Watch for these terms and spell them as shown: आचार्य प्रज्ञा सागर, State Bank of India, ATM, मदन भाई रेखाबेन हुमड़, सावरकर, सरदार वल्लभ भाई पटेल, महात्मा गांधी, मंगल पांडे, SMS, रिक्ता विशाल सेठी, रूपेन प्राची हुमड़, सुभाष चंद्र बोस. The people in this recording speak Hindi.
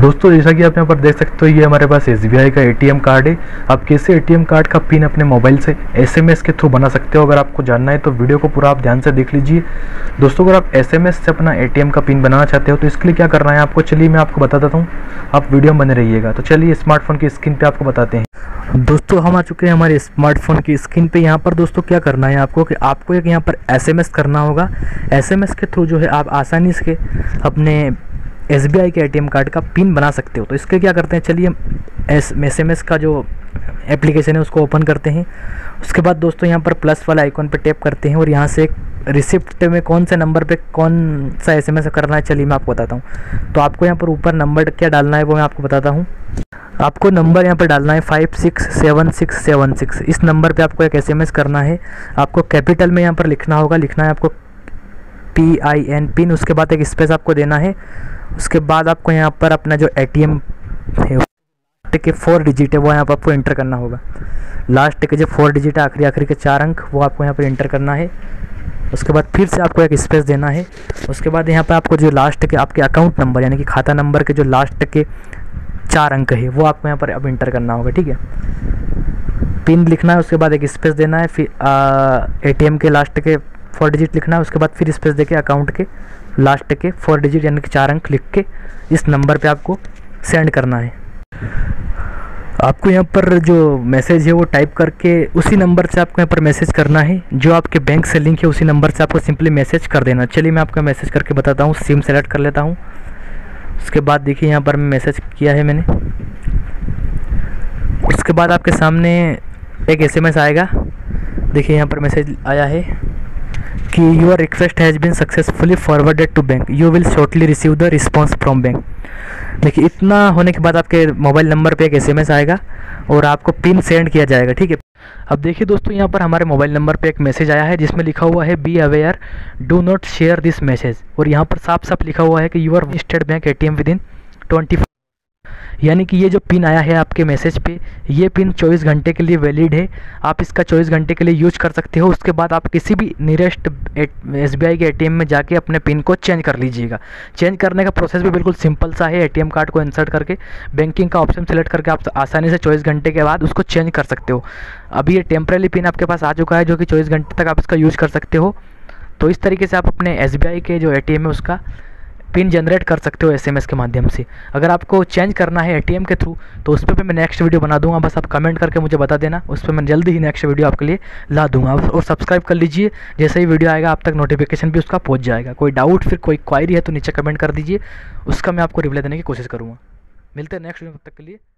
दोस्तों जैसा कि आप यहाँ पर देख सकते हो ये हमारे पास SBI का ATM कार्ड है। आप कैसे ATM कार्ड का पिन अपने मोबाइल से SMS के थ्रू बना सकते हो, अगर आपको जानना है तो वीडियो को पूरा आप ध्यान से देख लीजिए। दोस्तों अगर आप SMS से अपना ATM का पिन बनाना चाहते हो तो इसके लिए क्या करना है आपको, चलिए मैं आपको बता देता हूँ, आप वीडियो में बने रहिएगा। तो चलिए स्मार्टफोन की स्क्रीन पर आपको बताते हैं। दोस्तों हम आ चुके हैं हमारे स्मार्टफोन की स्क्रीन पे। यहाँ पर दोस्तों क्या करना है आपको कि आपको एक यहाँ पर SMS करना होगा। SMS के थ्रू जो है आप आसानी से अपने SBI के ATM कार्ड का पिन बना सकते हो। तो इसके क्या करते हैं, चलिए हम SMS का जो एप्लीकेशन है उसको ओपन करते हैं। उसके बाद दोस्तों यहाँ पर प्लस वाला आइकॉन पर टैप करते हैं और यहाँ से रिसिप्ट में कौन से नंबर पे कौन सा SMS करना है चलिए मैं आपको बताता हूँ। तो आपको यहाँ पर ऊपर नंबर क्या डालना है वो मैं आपको बताता हूँ। आपको नंबर यहाँ पर डालना है 567676। इस नंबर पे आपको एक SMS करना है। आपको कैपिटल में यहाँ पर लिखना होगा, लिखना है आपको PIN पिन, उसके बाद एक स्पेस आपको देना है। उसके बाद आपको यहाँ पर अपना जो ATM है के 4 डिजिट है वो यहाँ पर आपको एंटर करना होगा। लास्ट के जो 4 डिजिट है आखिरी के 4 अंक वो आपको यहाँ पर एंटर करना है। उसके बाद फिर से आपको एक स्पेस देना है। उसके बाद यहाँ पर आपको जो लास्ट के आपके अकाउंट नंबर यानी कि खाता नंबर के जो लास्ट के 4 अंक है वो आपको यहाँ पर अब इंटर करना होगा, ठीक है। पिन लिखना है, उसके बाद एक स्पेस देना है, फिर ATM के लास्ट के 4 डिजिट लिखना है। उसके बाद फिर स्पेस देके अकाउंट के लास्ट के 4 डिजिट यानी कि 4 अंक लिख के इस नंबर पे आपको सेंड करना है। आपको यहाँ पर जो मैसेज है वो टाइप करके उसी नंबर से आपको यहाँ पर मैसेज करना है, जो आपके बैंक से लिंक है उसी नंबर से आपको सिंपली मैसेज कर देना। चलिए मैं आपको मैसेज करके बताता हूँ। सिम सेलेक्ट कर लेता हूँ। उसके बाद देखिए यहाँ पर मैसेज किया है मैंने। उसके बाद आपके सामने एक SMS आएगा। देखिए यहाँ पर मैसेज आया है कि your request has been successfully forwarded to bank, you will shortly receive the response from bank. देखिए इतना होने के बाद आपके मोबाइल नंबर पे एक SMS आएगा और आपको पिन सेंड किया जाएगा, ठीक है। अब देखिए दोस्तों यहाँ पर हमारे मोबाइल नंबर पे एक मैसेज आया है जिसमें लिखा हुआ है be aware, do not share this message. और यहाँ पर साफ साफ लिखा हुआ है कि your state bank ATM within 24, यानी कि ये जो पिन आया है आपके मैसेज पे ये पिन 24 घंटे के लिए वैलिड है। आप इसका 24 घंटे के लिए यूज कर सकते हो। उसके बाद आप किसी भी नियरेस्ट SBI के ATM में जाके अपने पिन को चेंज कर लीजिएगा। चेंज करने का प्रोसेस भी बिल्कुल सिंपल सा है। ATM कार्ड को इंसर्ट करके बैंकिंग का ऑप्शन सेलेक्ट करके आप आसानी से 24 घंटे के बाद उसको चेंज कर सकते हो। अभी ये टेम्प्रेरी पिन आपके पास आ चुका है जो कि 24 घंटे तक आप इसका यूज़ कर सकते हो। तो इस तरीके से आप अपने SBI के जो ATM है उसका पिन जनरेट कर सकते हो SMS के माध्यम से। अगर आपको चेंज करना है ATM के थ्रू तो उस पर भी मैं नेक्स्ट वीडियो बना दूंगा, बस आप कमेंट करके मुझे बता देना, उस पर मैं जल्दी ही नेक्स्ट वीडियो आपके लिए ला दूंगा। और सब्सक्राइब कर लीजिए, जैसे ही वीडियो आएगा आप तक नोटिफिकेशन भी उसका पहुंच जाएगा। कोई डाउट फिर कोई क्वायरी है तो नीचे कमेंट कर दीजिए, उसका मैं आपको रिप्लाई देने की कोशिश करूँगा। मिलते हैं नेक्स्ट वीडियो, तब तक के लिए।